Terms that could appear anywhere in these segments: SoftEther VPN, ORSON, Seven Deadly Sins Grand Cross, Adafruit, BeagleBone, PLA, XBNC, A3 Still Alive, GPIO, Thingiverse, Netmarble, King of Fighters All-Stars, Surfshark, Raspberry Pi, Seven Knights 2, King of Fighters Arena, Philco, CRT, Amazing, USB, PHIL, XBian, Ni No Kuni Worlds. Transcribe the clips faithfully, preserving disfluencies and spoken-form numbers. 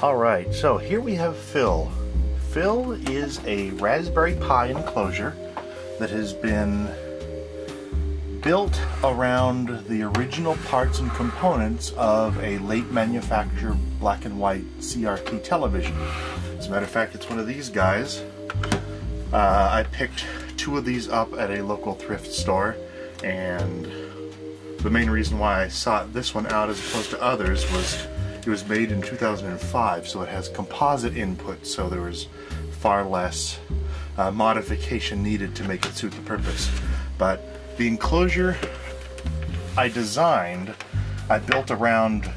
Alright, so here we have Phil. Phil is a Raspberry Pi enclosure that has been built around the original parts and components of a late manufacture black and white C R T television. As a matter of fact, it's one of these guys. Uh, I picked two of these up at a local thrift store, and the main reason why I sought this one out as opposed to others was it was made in two thousand five, so it has composite input, so there was far less uh, modification needed to make it suit the purpose. But the enclosure I designed, I built around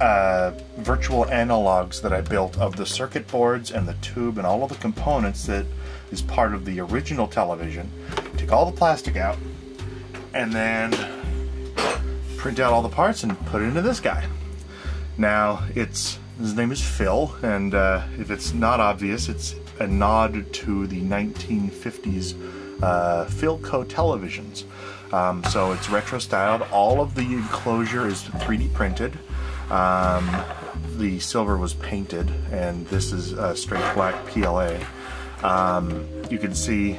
uh, virtual analogs that I built of the circuit boards and the tube and all of the components that is part of the original television. Take all the plastic out and then print out all the parts and put it into this guy. Now, it's his name is Phil, and uh, if it's not obvious, it's a nod to the nineteen fifties uh, Philco televisions. Um, so it's retro-styled. All of the enclosure is three D printed. Um, the silver was painted, and this is a straight black P L A. Um, you can see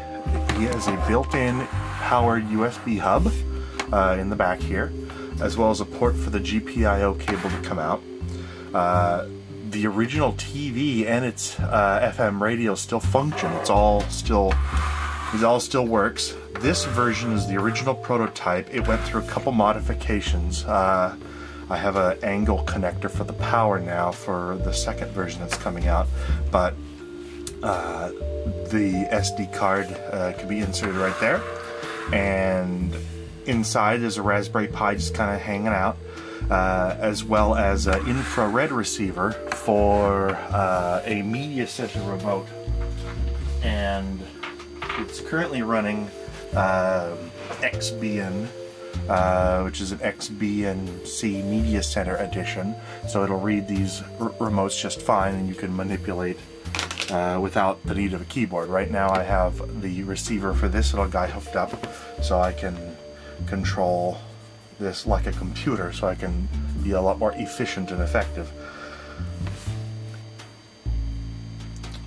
he has a built-in powered U S B hub uh, in the back here, as well as a port for the G P I O cable to come out. Uh, the original T V and its uh, F M radio still function. It's all still, it all still works. This version is the original prototype. It went through a couple modifications. Uh, I have an angle connector for the power now for the second version that's coming out, but Uh, the S D card uh, can be inserted right there, and inside is a Raspberry Pi just kind of hanging out, uh, as well as an infrared receiver for uh, a media center remote, and it's currently running uh, XBian, uh, which is an X B N C Media Center edition, so it'll read these r remotes just fine, and you can manipulate Uh, without the need of a keyboard. Right now I have the receiver for this little guy hooked up, so I can control this like a computer, so I can be a lot more efficient and effective.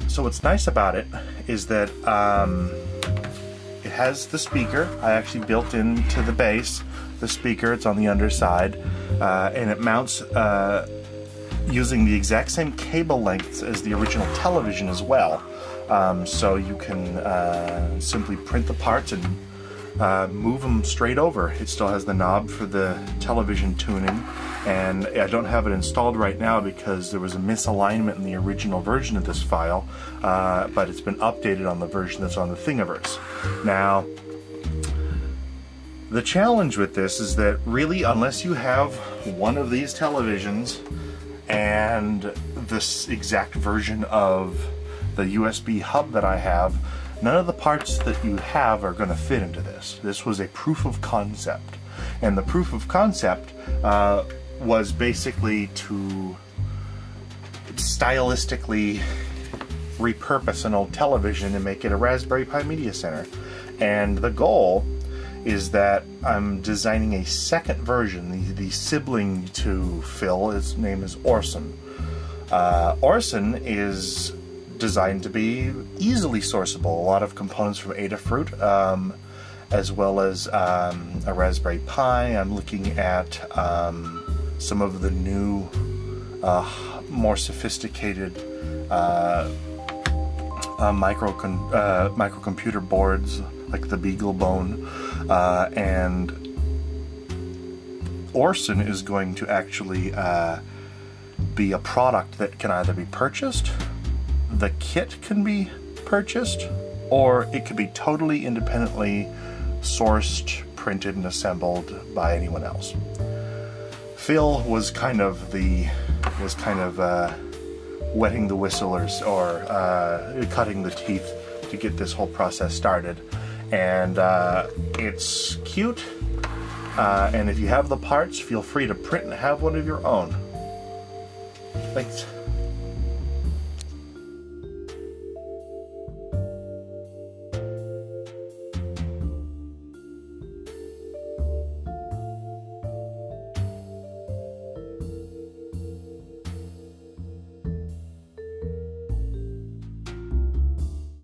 So what's nice about it is that um, it has the speaker. I actually built into the base the speaker. It's on the underside, uh, and it mounts uh, using the exact same cable lengths as the original television as well. Um, so you can uh, simply print the parts and uh, move them straight over. It still has the knob for the television tuning, and I don't have it installed right now because there was a misalignment in the original version of this file, uh, but it's been updated on the version that's on the Thingiverse. Now, the challenge with this is that really, unless you have one of these televisions and this exact version of the U S B hub that I have, none of the parts that you have are going to fit into this. This was a proof of concept, and the proof of concept uh, was basically to stylistically repurpose an old television and make it a Raspberry Pi Media Center. And the goal is that I'm designing a second version. The, the sibling to Phil, his name is ORSON. Uh, ORSON is designed to be easily sourceable. A lot of components from Adafruit, um, as well as um, a Raspberry Pi. I'm looking at um, some of the new, uh, more sophisticated uh, uh, micro con uh, microcomputer boards, like the BeagleBone, uh, and ORSON is going to actually uh, be a product that can either be purchased, the kit can be purchased, or it could be totally independently sourced, printed, and assembled by anyone else. Phil was kind of the was kind of uh, wetting the whistlers, or uh, cutting the teeth to get this whole process started. And uh, it's cute, uh, and if you have the parts, feel free to print and have one of your own. Thanks.